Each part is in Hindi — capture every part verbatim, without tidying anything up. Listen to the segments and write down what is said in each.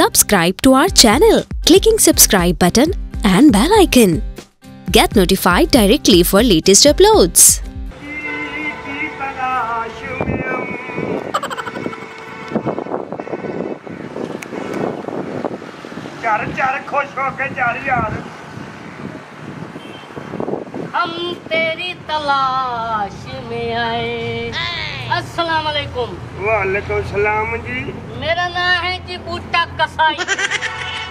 Subscribe to our channel, clicking subscribe button and bell icon. Get notified directly for latest uploads. चार चार खुश होके चार यार हम तेरी तलाश में आए। अस्सलाम वालेकुम। वालेकुम सलाम जी। मेरा नाम है जी बूटा कसाई।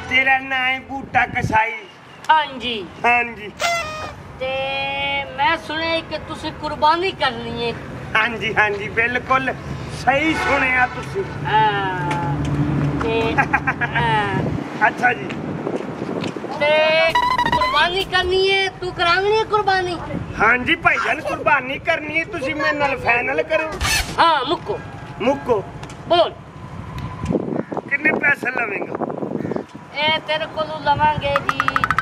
तेरा नाम है बूटा कसाई? हाँ जी हाँ जी। ते मैं सुने कि तुसी कुर्बानी करनी है। हाँ जी हाँ जी बिल्कुल सही सुने तुसी। ते अच्छा जी कुर्बानी करनी है? तू करानी है कुर्बानी? हाँ जी भाई जान कुर्बानी करनी है। तुसी मेरे नाल फाइनल करो। हाँ मुक्को मुक्को बोल कितने पैसे लवेंगे? ए तेरे कोलों लवांगे जी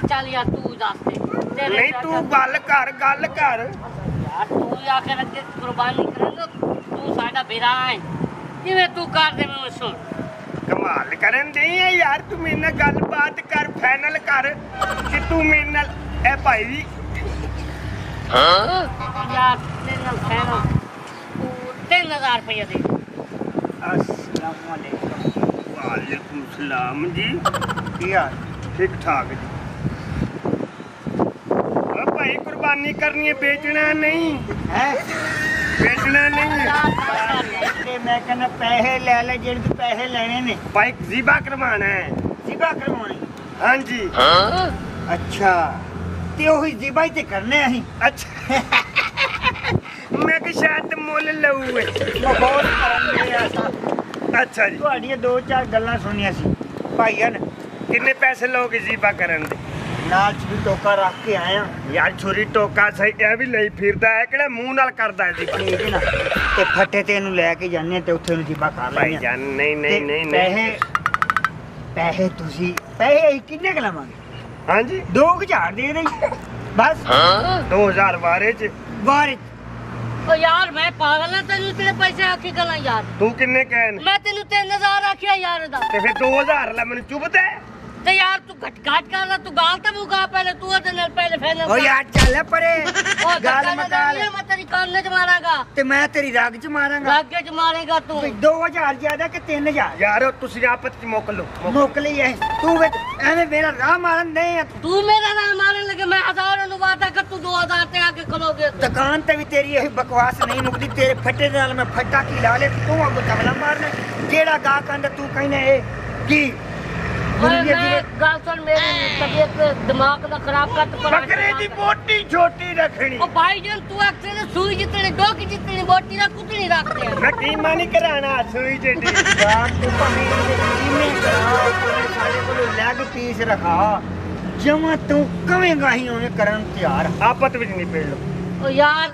चल यार तू दस। नहीं तू गल कर गल कर यार तू आखिर अगर कुर्बानी करेगा तू साडा बेरा है किवें तू कर दे मैनूं सुन कमाल करन दे यार। तू मेरे नाल गलबात कर फाइनल कर कि तू मेरे नाल ए भाई जी हां यार तेरे नाल फाइनल तीन हजार रुपया दे। अस्सलाम वालेकुम। वालेकुम सलाम जी। यार ठीक ठाक जी। ओ भाई कुर्बानी करनी है बेचना नहीं है बेचना नहीं। मैं कहना पैसे ले ले जिनके पैसे लेने ने भाई जीबा करवाना है। जीबा करवानी? हाँ जी हाँ? अच्छा ते ओही जीबा ही ते करने अही। अच्छा मैं कि शायद मोल लऊ है बहुत करंदे ऐसा। अच्छा जी तुहाडी दो चार गल्लां सुनिया सी भाईया ने। कितने पैसे लोगे जीबा करन दे? नाल छुरी टोका रख के आया यार। छुरी टोका सही ए भी लई फिरदा है केड़ा मुंह नाल करदा है जी। ठीक है ना ते फटे ते इनु लेके जाने ते उथे जीबा खा ले भाई जान। नहीं नहीं नहीं नहीं पैसे तुसी पैसे कितने क लवांगे? हां जी दो हजार दे दे बस। हां दो हजार वारे च वारे। ओ यार मैं पागल ना तन्नू तेरे पैसे आखी गला यार। तू कितने कहन? मैं तन्नू तीन हजार आखिया यार दा ते फिर दो हजार ला मैनू चुभदा है ते यार तू घटघाट कर रहा। तू गाल तब उगा पहले तू अदे नल पहले फाइनल। ओ यार चल परे गाल मकाल मैं तेरी कान में मारांगा ते मैं तेरी राग च मारांगा। राग के च मारेगा तू दो हजार ज्यादा के तीन हजार यार। तुसी आपत की मोक लो मोक ले है तू एवे मेरा राह मारन दे। तू मेरा राह मारन लगे मैं हजारों नु वादा कर तू दो हजार ते आके खलोगे। दुकान ते भी तेरी यही बकवास नहीं मुकदी। तेरे फटे नाल मैं फटा की ला ले तू अगो तबला मारना जेड़ा गा कंद तू कहना है की गाल मेरी तबीयत दिमाग ना खराब कर बकरे दी बोटी छोटी रखनी। ओ भाई जान तू अक्सर सुई जितनी डोक जितनी बोटी ना कुतनी रख दे। मैं की मानी कराना सुई जेडी यार तू पमी इने करा साडे कोल लेग पीस रखा जमा तू कवेगा ही ओने करन तैयार आपत विच नहीं पेड़ लो। ओ यार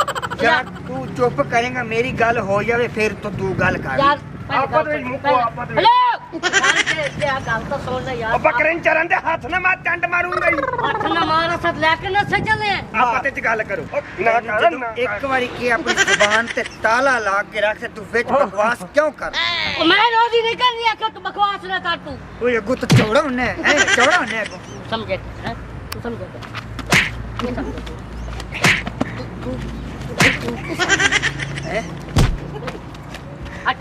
यार तू चुप करेगा मेरी गल हो जावे फिर तो तू गल कर यार आपत विच मुको आपत विच बकरे चरण दे हाथ ना मार डंड मारूंगा ही हाथ ना मारा सद लेके ना सजले आपते च गल करो ना कर ना एक बारी की अपनी जुबान ते ताला ला के रख से तू विच बकवास क्यों कर। मैं रोजी नहीं कर रही आके तू बकवास ना कर तू। ओए गुत चौड़ा होने है चौड़ा होने को समझे है तू समझे नहीं समझे है हट।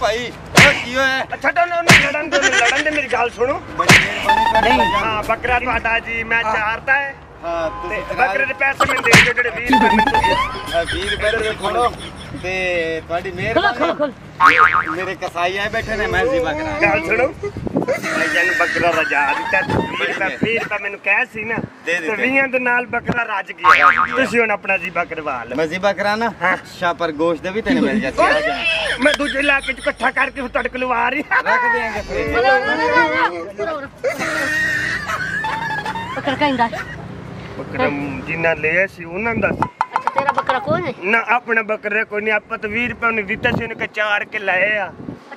भाई क्यों है? अच्छा तो लड़न दो लड़न दे मेरी गाल सुनो। नहीं हां बकरा तोड़ा जी मैं चाहता है। हां ते बकरे दे पैसे मैं दे दो जेडे बीस रुपए दे खोलो ते तुम्हारी मेहरबानी। मेरे कसाई आए बैठे ने मैं जीवा करा गाल सुनो भाई जान बकरा राजा दिता बीस रुपए मेनू कह सी ना ते बीस दे नाल बकरा राज गया। तुसी हुन अपना जीवा करवा ले। मैं जीवा कराना अच्छा पर गोश्त दे भी तेने मिल जासी मैं दूजे लाके इकट्ठा करके तड़क लगा रही रख देंगे बकरा कहंदा बकरा जिन्ना ले सी उन्हां दा। अच्छा तेरा बकरा कौन है? ना अपना बकरा कोई नहीं आपत बीस रुपए ने दिता सी ने के चार के लाए आ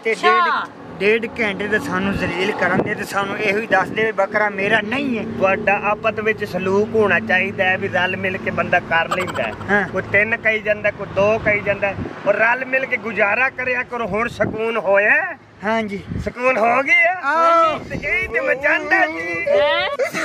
ते डेढ़ डेढ़ घंटे तो सानू जलील करन दे ते सानू इहो ही दस दे बकरा मेरा नहीं है। वाडा आपस विच सलूक होना चाहिदा है, भी रल मिल के बंदा कर लेंदा है, कोई तीन कही जांदा कोई दो कही जांदा है, और रल मिल के गुजारा करया करो। हुण सुकून होया? हां जी, सुकून हो गया। हां, यही ते मैं चाहंदा जी।